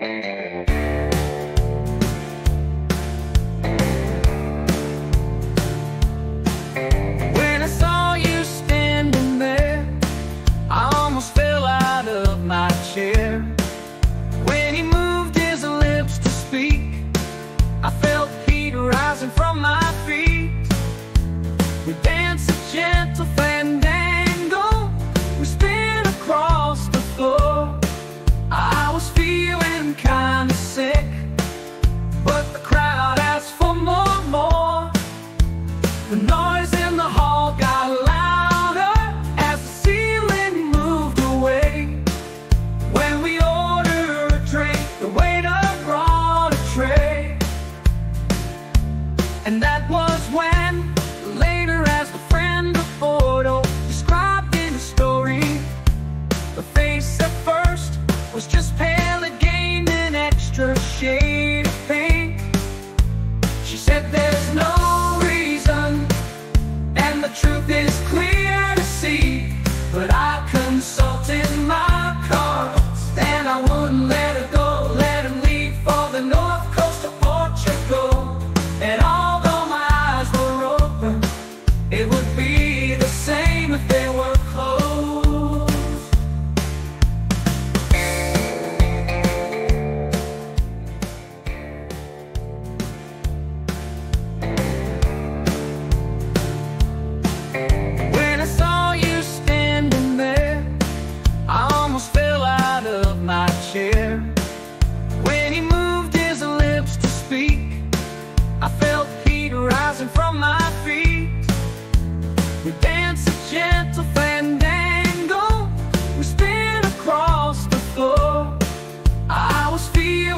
When I saw you standing there, I almost fell out of my chair. When he moved his lips to speak, I felt heat rising from my feet. We danced a gentle fandango, we spin across the floor. I was feeling kinda sick, but the crowd asked for more, more. The noise in the hall got louder as the ceiling moved away. When we ordered a drink, the waiter brought a tray. And that was when, later as the friend of Fordo described in the story, the face at first was just pale again, a shade of pink. She said there's no reason, and the truth is clear to see, but I consulted my cards and I wouldn't let her go. Let him leave for the north coast of Portugal. And although my eyes were open, it would be the same if they were closed. When he moved his lips to speak, I felt heat rising from my feet. We danced a gentle fandango, we spin across the floor. I was feeling